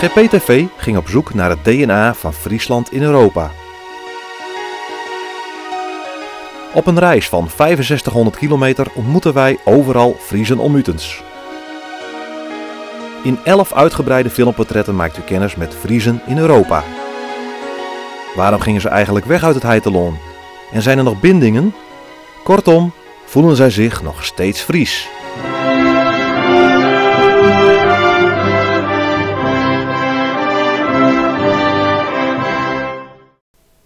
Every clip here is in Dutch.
GPTV ging op zoek naar het DNA van Friesland in Europa. Op een reis van 6500 kilometer ontmoeten wij overal Friezen onmutens. In 11 uitgebreide filmportretten maakt u kennis met Friezen in Europa. Waarom gingen ze eigenlijk weg uit het heitelon? En zijn er nog bindingen? Kortom, voelen zij zich nog steeds Fries?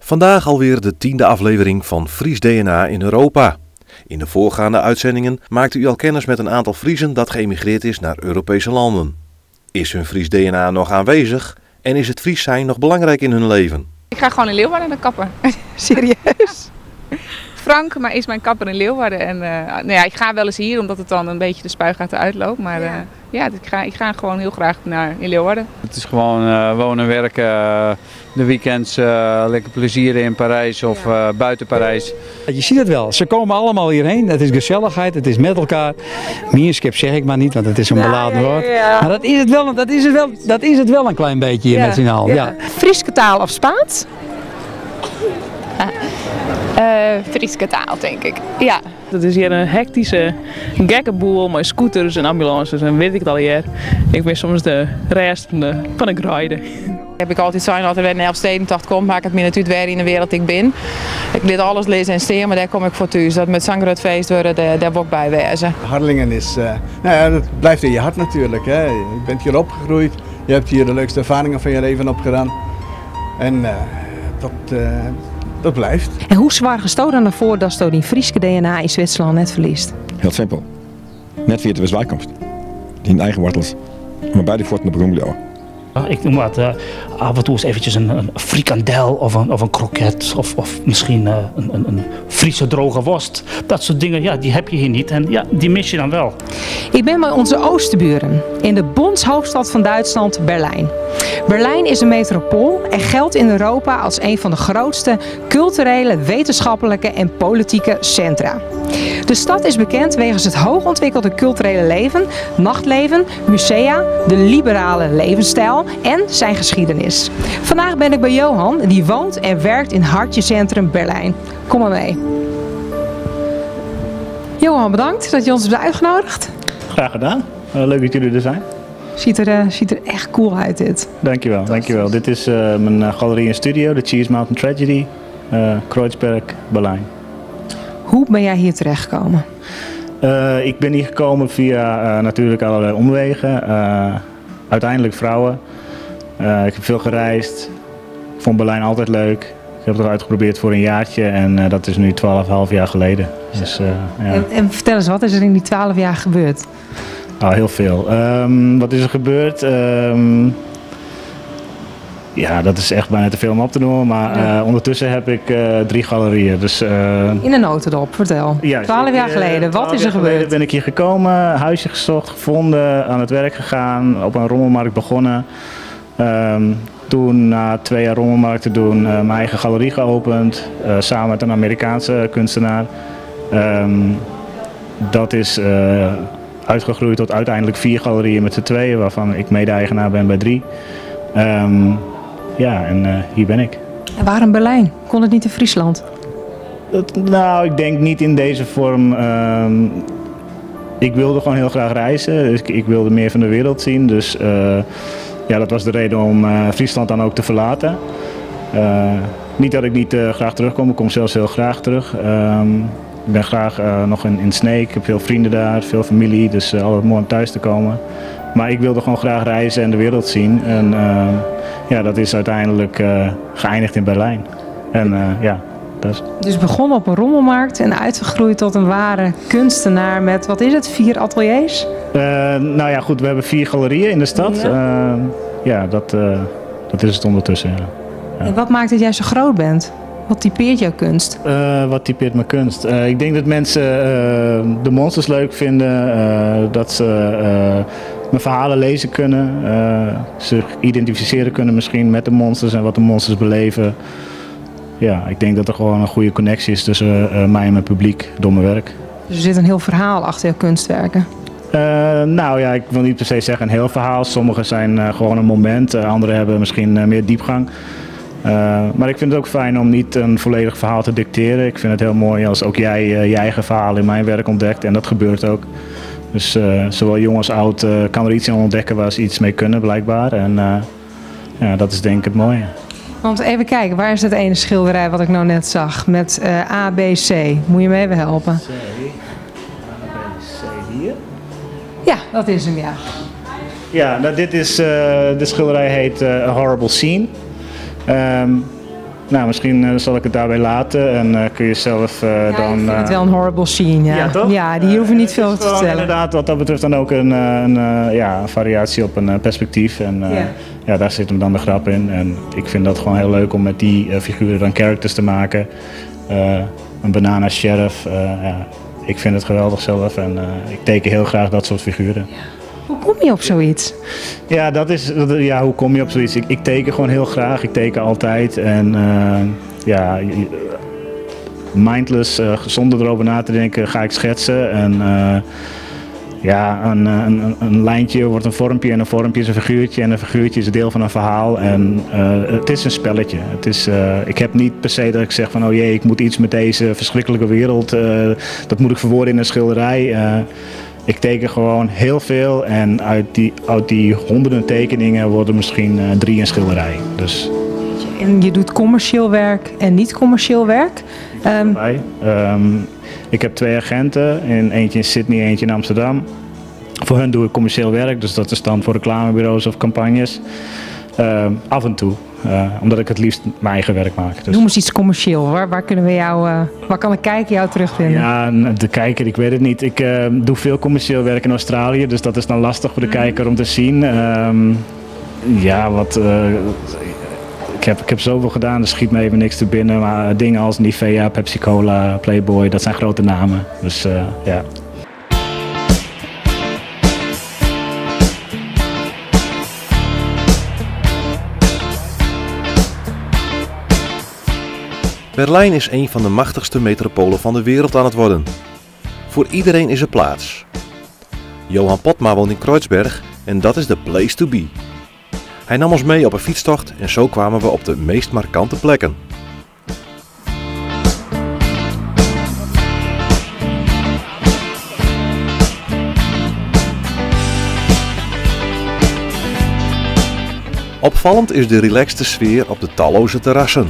Vandaag alweer de 10e aflevering van Fries DNA in Europa. In de voorgaande uitzendingen maakte u al kennis met een aantal Friezen dat geëmigreerd is naar Europese landen. Is hun Fries DNA nog aanwezig en is het Fries zijn nog belangrijk in hun leven? Ik ga gewoon in Leeuwarden naar de kapper. Serieus. Frank, maar is mijn kapper in Leeuwarden. En, nou ja, ik ga wel eens hier omdat het dan een beetje de spuigaten uitloopt. Maar ja, ik ga gewoon heel graag naar in Leeuwarden. Het is gewoon wonen, werken, de weekends lekker plezieren in Parijs of buiten Parijs. Je ziet het wel, ze komen allemaal hierheen. Het is gezelligheid, het is met elkaar. Meerskip zeg ik maar niet, want het is een beladen woord. Maar dat is het wel, dat is het wel een klein beetje hier met z'n allen. Ja. Frieske taal of Spaans? Frieske taal, denk ik. Ja. Het is hier een hectische gekkenboel met scooters en ambulances en weet ik het al hier. Ik ben soms de rest van de grijden. Heb ik altijd zijn dat er weer een Elfstedentocht komt, maakt het me natuurlijk weer in de wereld ik ben. Ik leer alles lezen en steken, maar daar kom ik voor thuis. Dat met zo'n groot feest worden, daar word ik bij wezen. Harlingen is, nou ja, dat blijft in je hart natuurlijk. Hè. Je bent hier opgegroeid, je hebt hier de leukste ervaringen van je leven opgedaan. En dat blijft. En hoe zwaar gestoot dan ervoor dat je die Frieske DNA in Zwitserland net verliest? Heel simpel. Net via de zwaarkomst. Die eigen wortels. Maar beide voort naar Broemlio. Ik noem wat af en toe eens eventjes een frikandel of een kroket of misschien een Friese droge worst. Dat soort dingen, ja, die heb je hier niet en ja, die mis je dan wel. Ik ben bij onze oostenburen in de bondshoofdstad van Duitsland, Berlijn. Berlijn is een metropool en geldt in Europa als een van de grootste culturele, wetenschappelijke en politieke centra. De stad is bekend wegens het hoogontwikkelde culturele leven, nachtleven, musea, de liberale levensstijl en zijn geschiedenis. Vandaag ben ik bij Johan, die woont en werkt in hartjecentrum Berlijn. Kom maar mee. Johan, bedankt dat je ons hebt uitgenodigd. Graag gedaan. Leuk dat jullie er zijn. Ziet er echt cool uit dit. Dankjewel, dankjewel. Dit is mijn galerie en studio, The Cheese Mountain Tragedy, Kreuzberg, Berlijn. Hoe ben jij hier terechtgekomen? Ik ben hier gekomen via natuurlijk allerlei omwegen. Uiteindelijk vrouwen. Ik heb veel gereisd. Ik vond Berlijn altijd leuk. Ik heb het uitgeprobeerd voor een jaartje en dat is nu 12,5 jaar geleden. Dus, ja. En vertel eens, wat is er in die 12 jaar gebeurd? Ah, heel veel. Wat is er gebeurd? Ja, dat is echt bijna te veel om op te noemen, maar ondertussen heb ik 3 galerieën. Dus, in een notendop, vertel. Juist, 12 jaar geleden, wat is er gebeurd? Ben ik hier gekomen, huisje gezocht, gevonden, aan het werk gegaan, op een rommelmarkt begonnen. Toen na 2 jaar rommelmarkt te doen, mijn eigen galerie geopend, samen met een Amerikaanse kunstenaar. Dat is uitgegroeid tot uiteindelijk 4 galerieën met z'n 2, waarvan ik mede-eigenaar ben bij 3. Ja, en hier ben ik. En waarom Berlijn? Kon het niet in Friesland? Nou, ik denk niet in deze vorm. Ik wilde gewoon heel graag reizen. Dus ik wilde meer van de wereld zien. Dus ja, dat was de reden om Friesland dan ook te verlaten. Niet dat ik niet graag terugkom. Ik kom zelfs heel graag terug. Ik ben graag nog in Sneek. Ik heb veel vrienden daar, veel familie. Dus altijd mooi om thuis te komen. Maar ik wilde gewoon graag reizen en de wereld zien. En ja, dat is uiteindelijk geëindigd in Berlijn. En, ja, dat is... Dus begon op een rommelmarkt en uitgegroeid tot een ware kunstenaar met, wat is het, 4 ateliers? Nou ja, goed, we hebben 4 galerieën in de stad. Ja, ja dat is het ondertussen. Ja. Ja. En wat maakt dat jij zo groot bent? Wat typeert jouw kunst? Wat typeert mijn kunst? Ik denk dat mensen de monsters leuk vinden, dat ze mijn verhalen lezen kunnen, zich identificeren kunnen misschien met de monsters en wat de monsters beleven. Ja, ik denk dat er gewoon een goede connectie is tussen mij en mijn publiek door mijn werk. Dus er zit een heel verhaal achter jouw kunstwerken? Nou ja, ik wil niet per se zeggen een heel verhaal. Sommige zijn gewoon een moment, andere hebben misschien meer diepgang. Maar ik vind het ook fijn om niet een volledig verhaal te dicteren. Ik vind het heel mooi als ook jij je eigen verhaal in mijn werk ontdekt en dat gebeurt ook. Dus zowel jong als oud kan er iets in ontdekken waar ze iets mee kunnen blijkbaar. En ja, dat is denk ik het mooie. Want even kijken, waar is dat ene schilderij wat ik nou net zag met A, B, C? Moet je me even helpen? C, A, B, C hier? Ja, dat is hem, ja. Ja, nou, dit is, de schilderij heet A Horrible Scene. Nou, misschien zal ik het daarbij laten en kun je zelf dan... Ik vind het wel een horrible scene, ja. Ja, toch? Ja, die hoeven niet veel te vertellen. Inderdaad, wat dat betreft dan ook een variatie op een perspectief. En ja, daar zit hem dan de grap in. En ik vind dat gewoon heel leuk om met die figuren dan characters te maken. Een banana sheriff. Ja, ik vind het geweldig zelf en ik teken heel graag dat soort figuren. Ja. Hoe kom je op zoiets? Ja, ja, hoe kom je op zoiets? Ik teken gewoon heel graag, ik teken altijd. En ja, mindless, zonder erover na te denken, ga ik schetsen. En ja, een lijntje wordt een vormpje en een vormpje is een figuurtje. En een figuurtje is een deel van een verhaal. En het is een spelletje. Het is, ik heb niet per se dat ik zeg van, oh jee, ik moet iets met deze verschrikkelijke wereld. Dat moet ik verwoorden in een schilderij. Ik teken gewoon heel veel en uit die honderden tekeningen worden misschien 3 een schilderij. Dus. En je doet commercieel werk en niet commercieel werk? Ik heb 2 agenten, eentje in Sydney, eentje in Amsterdam. Voor hun doe ik commercieel werk, dus dat is dan voor reclamebureaus of campagnes. Af en toe, omdat ik het liefst mijn eigen werk maak. Dus. Noem eens iets commercieel, waar kunnen we jou, waar kan de kijker jou terugvinden? Ja, de kijker, ik weet het niet. Ik doe veel commercieel werk in Australië, dus dat is dan lastig voor de kijker om te zien. Ja, wat... Ik heb zoveel gedaan, dus schiet me even niks te binnen. Maar dingen als Nivea, Pepsi Cola, Playboy, dat zijn grote namen. Dus ja... Berlijn is een van de machtigste metropolen van de wereld aan het worden. Voor iedereen is er plaats. Johan Potma woont in Kreuzberg en dat is de place to be. Hij nam ons mee op een fietstocht en zo kwamen we op de meest markante plekken. Opvallend is de relaxte sfeer op de talloze terrassen.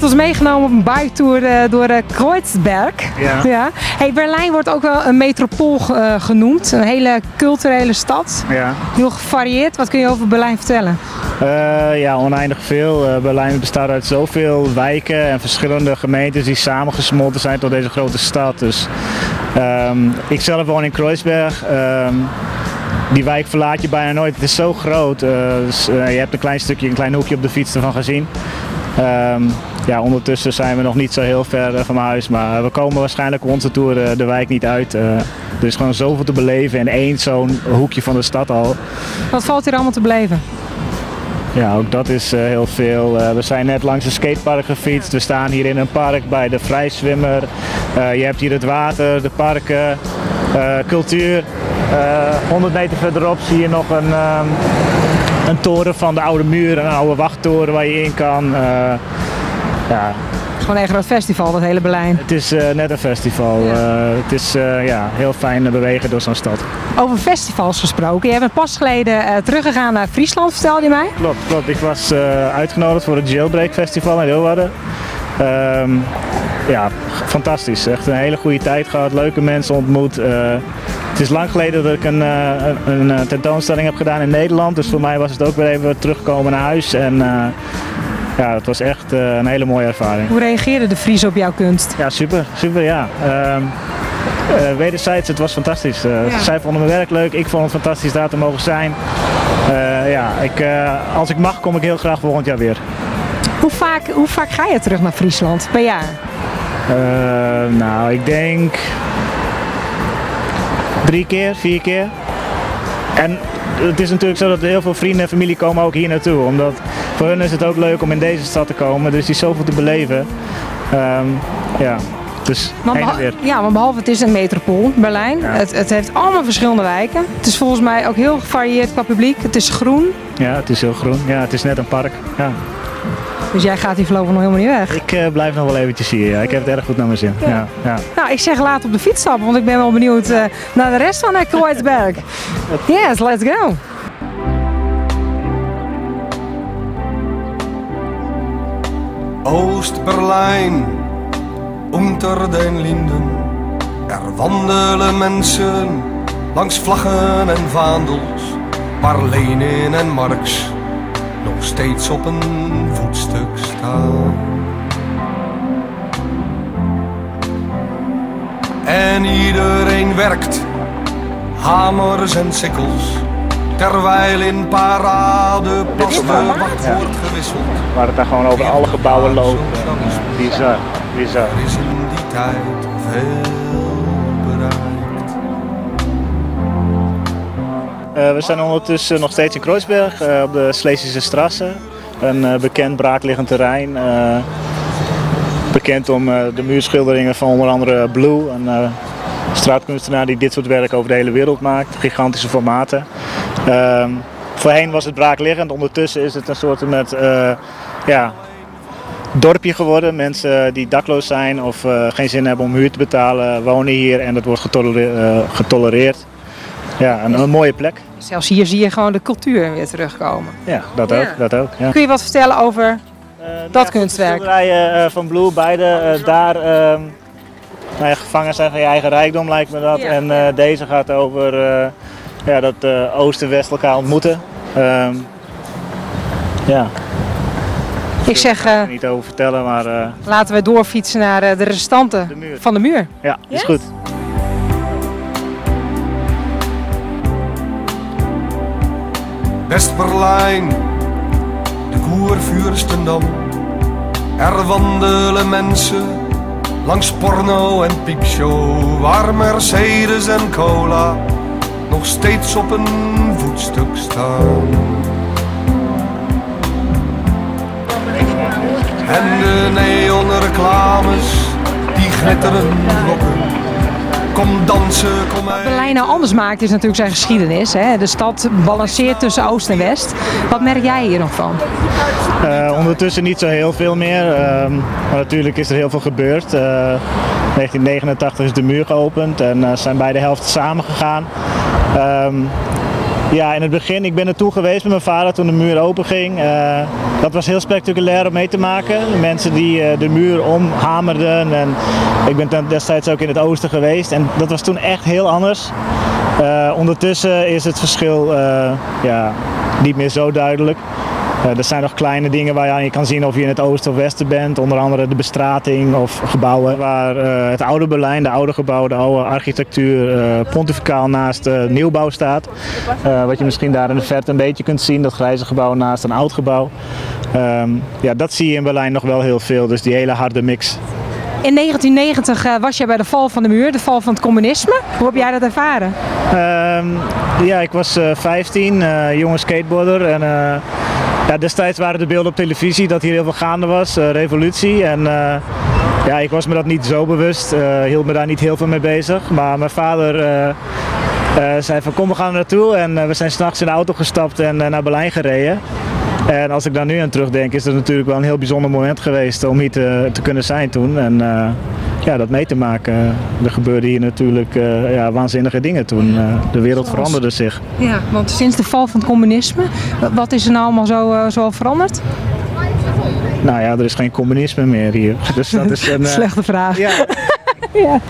Het was meegenomen op een biketour door Kreuzberg. Ja. Ja. Hey, Berlijn wordt ook wel een metropool genoemd. Een hele culturele stad. Ja. Heel gevarieerd. Wat kun je over Berlijn vertellen? Ja, oneindig veel. Berlijn bestaat uit zoveel wijken en verschillende gemeentes die samengesmolten zijn tot deze grote stad. Dus, ik zelf woon in Kreuzberg. Die wijk verlaat je bijna nooit. Het is zo groot. Dus, je hebt een klein stukje, een klein hoekje op de fiets ervan gezien. Ja, ondertussen zijn we nog niet zo heel ver van huis, maar we komen waarschijnlijk op onze tour de wijk niet uit. Er is gewoon zoveel te beleven in één zo'n hoekje van de stad al. Wat valt hier allemaal te beleven? Ja, ook dat is heel veel. We zijn net langs een skatepark gefietst. We staan hier in een park bij de Vrijzwimmer. Je hebt hier het water, de parken, cultuur. 100 meter verderop zie je nog een toren van de oude muur, een oude wachttoren waar je in kan. Ja. Gewoon een groot festival, dat hele Berlijn. Het is net een festival. Ja. Het is ja, heel fijn bewegen door zo'n stad. Over festivals gesproken. Je bent pas geleden teruggegaan naar Friesland, vertelde je mij? Klopt. Ik was uitgenodigd voor het Jailbreak Festival in Leeuwarden. Ja, fantastisch. Echt een hele goede tijd gehad, leuke mensen ontmoet. Het is lang geleden dat ik een tentoonstelling heb gedaan in Nederland, dus voor mij was het ook weer even terugkomen naar huis. En ja, het was echt een hele mooie ervaring. Hoe reageerden de Friesen op jouw kunst? Ja, super ja. Wederzijds, het was fantastisch. Ja. Zij vonden mijn werk leuk, ik vond het fantastisch daar te mogen zijn. Ja, als ik mag kom ik heel graag volgend jaar weer. Hoe vaak ga je terug naar Friesland per jaar? Nou, ik denk 3 keer, 4 keer. En het is natuurlijk zo dat heel veel vrienden en familie komen ook hier naartoe. Omdat voor hun is het ook leuk om in deze stad te komen. Dus die is zoveel te beleven. Ja. Dus ja, maar behalve het is een metropool, Berlijn. Ja. Het heeft allemaal verschillende wijken. Het is volgens mij ook heel gevarieerd qua publiek. Het is groen. Ja, het is heel groen. Ja, het is net een park. Ja. Dus jij gaat hier voorlopig nog helemaal niet weg? Ik blijf nog wel eventjes hier. Ja. Ik heb het erg goed naar mijn zin. Ja. Ja, ja. Nou, ik zeg laat op de fiets stappen, want ik ben wel benieuwd naar de rest van Kreuzberg. Yes, let's go! Oost-Berlijn, Unter den Linden. Er wandelen mensen langs vlaggen en vaandels, waar Lenin en Marx nog steeds op een voetstuk staan. En iedereen werkt, hamers en sikkels, terwijl in parade pas de wacht wordt gewisseld. Waar het daar gewoon over alle gebouwen loopt. Bizar, bizar. Er is in die tijd veel bereikt. We zijn ondertussen nog steeds in Kreuzberg, op de Slesische Straße. Een bekend braakliggend terrein, bekend om de muurschilderingen van onder andere Blue, een straatkunstenaar die dit soort werk over de hele wereld maakt, gigantische formaten. Voorheen was het braakliggend, ondertussen is het een soort met, ja, dorpje geworden. Mensen die dakloos zijn of geen zin hebben om huur te betalen wonen hier en dat wordt getolereerd. Ja, een mooie plek. Zelfs hier zie je gewoon de cultuur weer terugkomen. Ja, dat ook. Ja. Dat ook, ja. Kun je wat vertellen over dat kunstwerk? De schilderijen van Blue, beide daar gevangen zijn van je eigen rijkdom, lijkt me dat. Ja. En deze gaat over ja, dat Oost en West elkaar ontmoeten. Ja. Ik zeg, daar kan ik er niet over vertellen, maar... laten we doorfietsen naar de restanten van de muur. Ja, yes? Is goed. West-Berlijn, de Kurfürstendamm. Er wandelen mensen langs porno en piepshow, waar Mercedes en cola nog steeds op een voetstuk staan. En de neonreclames die glitteren blokken. Kom dansen, kom uit. Wat Berlijn nou anders maakt is natuurlijk zijn geschiedenis. Hè? De stad balanceert tussen Oost en West. Wat merk jij hier nog van? Ondertussen niet zo heel veel meer. Maar natuurlijk is er heel veel gebeurd. In 1989 is de muur geopend en zijn beide helften samengegaan. Ja, in het begin, ik ben er toe geweest met mijn vader toen de muur open ging. Dat was heel spectaculair om mee te maken. De mensen die de muur omhamerden. En ik ben destijds ook in het oosten geweest en dat was toen echt heel anders. Ondertussen is het verschil ja, niet meer zo duidelijk. Er zijn nog kleine dingen waar je aan kan zien of je in het oosten of westen bent. Onder andere de bestrating of gebouwen. Waar het oude Berlijn, de oude gebouwen, de oude architectuur pontificaal naast nieuwbouw staat. Wat je misschien daar in de verte een beetje kunt zien. Dat grijze gebouw naast een oud gebouw. Ja, dat zie je in Berlijn nog wel heel veel. Dus die hele harde mix. In 1990 was jij bij de val van de muur, de val van het communisme. Hoe heb jij dat ervaren? Ja, ik was 15, jonge skateboarder. En, ja, destijds waren de beelden op televisie dat hier heel veel gaande was, revolutie. En ja, ik was me dat niet zo bewust, hield me daar niet heel veel mee bezig. Maar mijn vader zei van kom, we gaan er naartoe. En we zijn 's nachts in de auto gestapt en naar Berlijn gereden. En als ik daar nu aan terugdenk is dat natuurlijk wel een heel bijzonder moment geweest om hier te kunnen zijn toen. En ja, dat mee te maken. Er gebeurde hier natuurlijk ja, waanzinnige dingen toen. De wereld veranderde zich. Ja, want sinds de val van het communisme, wat is er nou allemaal zo veranderd? Nou ja, er is geen communisme meer hier. Dus dat is een slechte vraag. Ja. Ja.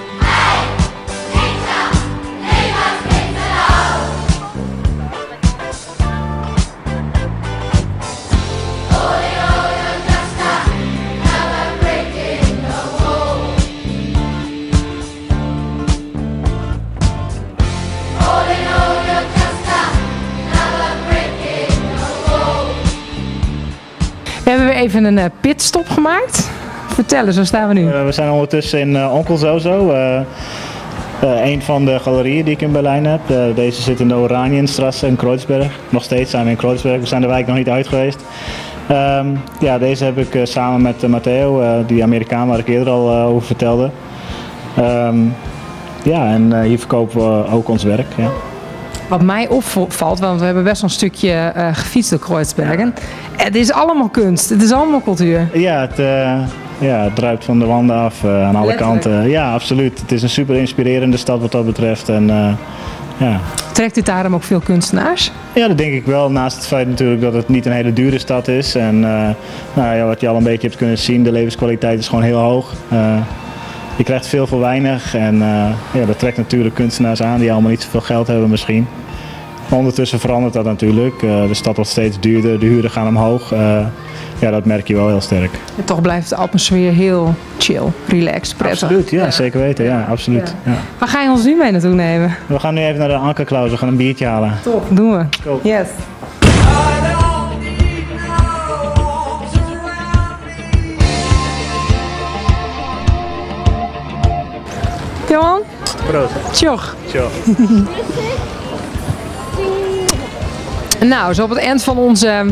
We hebben weer even een pitstop gemaakt. Vertel eens, waar staan we nu? We zijn ondertussen in Onkel Zozo. Een van de galerieën die ik in Berlijn heb. Deze zit in de Oranienstraße in Kreuzberg. Nog steeds zijn we in Kreuzberg, we zijn de wijk nog niet uit geweest. Ja, deze heb ik samen met Matteo, die Amerikaan waar ik eerder al over vertelde. Ja, en hier verkopen we ook ons werk. Ja. Wat mij opvalt, want we hebben best wel een stukje gefietst door Kreuzbergen. Het is allemaal kunst, het is allemaal cultuur. Ja, het druipt van de wanden af aan alle kanten. Ja, absoluut. Het is een super inspirerende stad wat dat betreft. En, ja. Trekt dit daarom ook veel kunstenaars? Ja, dat denk ik wel. Naast het feit natuurlijk dat het niet een hele dure stad is. En nou ja, wat je al een beetje hebt kunnen zien, de levenskwaliteit is gewoon heel hoog. Je krijgt veel voor weinig en ja, dat trekt natuurlijk kunstenaars aan die allemaal niet zoveel geld hebben misschien. Maar ondertussen verandert dat natuurlijk. De stad wordt steeds duurder, de huren gaan omhoog. Ja, dat merk je wel heel sterk. En toch blijft de atmosfeer heel chill, relaxed, prettig. Absoluut, ja, zeker weten. Ja, absoluut. Ja. Ja. Waar ga je ons nu mee naartoe nemen? We gaan nu even naar de Ankerklaus, we gaan een biertje halen. Top, doen we. Go. Yes. Johan? Brood. Tjoch. Tjoch. Nou, zo op het eind van onze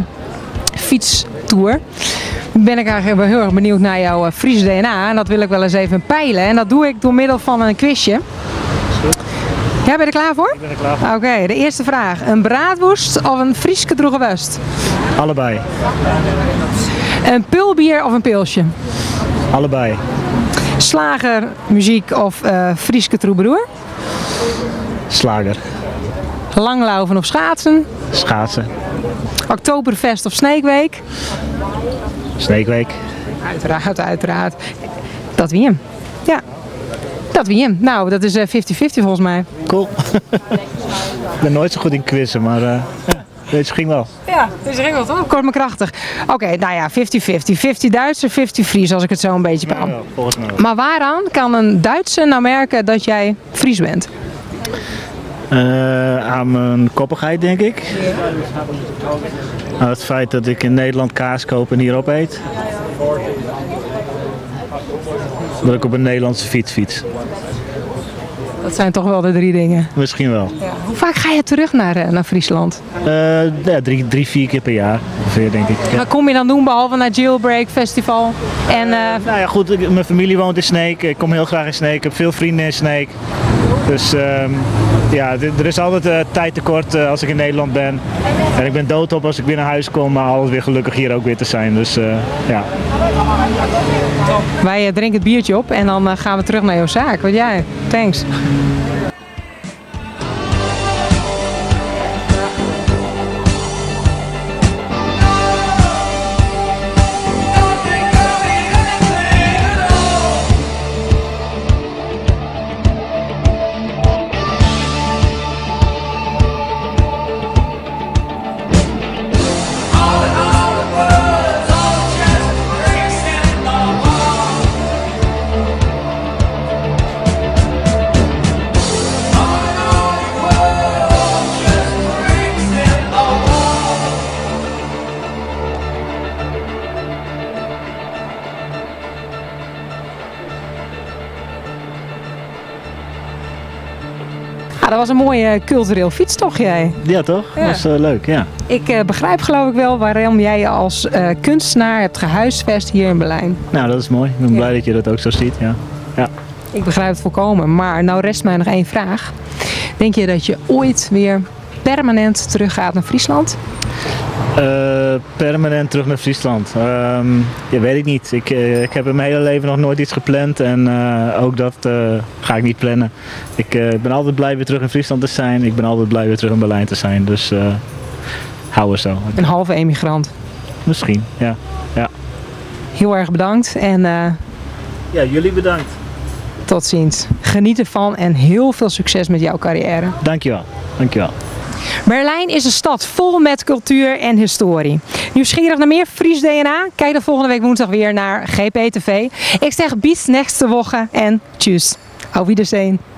fietstour ben ik eigenlijk heel erg benieuwd naar jouw Fries DNA. En dat wil ik wel eens even peilen. En dat doe ik door middel van een quizje. Ja, ben je er klaar voor? Ik ben er klaar voor. Oké, de eerste vraag. Een braadwoest of een Frieske droegewest? Allebei. Een pulbier of een pilsje? Allebei. Slager, muziek of Frieske troubadour? Slager. Langlaufen of schaatsen? Schaatsen. Oktoberfest of Sneekweek? Sneekweek. Uiteraard, uiteraard. Dat wie hem. Ja, dat wie hem. Nou, dat is 50-50 volgens mij. Cool. Ik ben nooit zo goed in quizzen, maar ja, deze ging wel. Ja, deze ging wel toch? Kort maar krachtig. Oké, nou ja, 50-50. 50 Duitser, 50 Fries, als ik het zo een beetje bouw. Nou, volgens mij wel. Maar waaraan kan een Duitser nou merken dat jij Fries bent? Aan mijn koppigheid, denk ik. Aan het feit dat ik in Nederland kaas koop en hier opeet. Dat ik op een Nederlandse fiets fiets. Dat zijn toch wel de drie dingen? Misschien wel. Ja. Hoe vaak ga je terug naar Friesland? Ja, 3-4 keer per jaar ongeveer, denk ik. Ja. Wat kom je dan doen behalve naar Jailbreak Festival? En, nou ja, goed, mijn familie woont in Sneek. Ik kom heel graag in Sneek. Ik heb veel vrienden in Sneek. Dus ja, er is altijd tijd tekort als ik in Nederland ben. En ik ben doodop als ik weer naar huis kom, maar altijd weer gelukkig hier ook weer te zijn. Dus ja. Wij drinken het biertje op en dan gaan we terug naar jouw zaak. Want jij, thanks. Ah, dat was een mooie cultureel fietstocht jij. Ja toch? Ja. Dat was leuk, ja. Ik begrijp geloof ik wel waarom jij je als kunstenaar hebt gehuisvest hier in Berlijn. Nou, dat is mooi. Ik ben blij dat je dat ook zo ziet, ja. Ja. Ik begrijp het volkomen, maar nou rest mij nog één vraag. Denk je dat je ooit weer permanent teruggaat naar Friesland? Permanent terug naar Friesland? Ja, weet ik niet. Ik heb in mijn hele leven nog nooit iets gepland en ook dat ga ik niet plannen. Ik ben altijd blij weer terug in Friesland te zijn. Ik ben altijd blij weer terug in Berlijn te zijn. Dus hou er zo. Een halve emigrant? Misschien, ja. Ja. Heel erg bedankt en... Ja, jullie bedankt. Tot ziens. Geniet ervan en heel veel succes met jouw carrière. Dankjewel. Dankjewel. Berlijn is een stad vol met cultuur en historie. Nieuwsgierig naar meer Fries DNA? Kijk dan volgende week woensdag weer naar GPTV. Ik zeg bis nächste Woche en tjus. Auf Wiedersehen.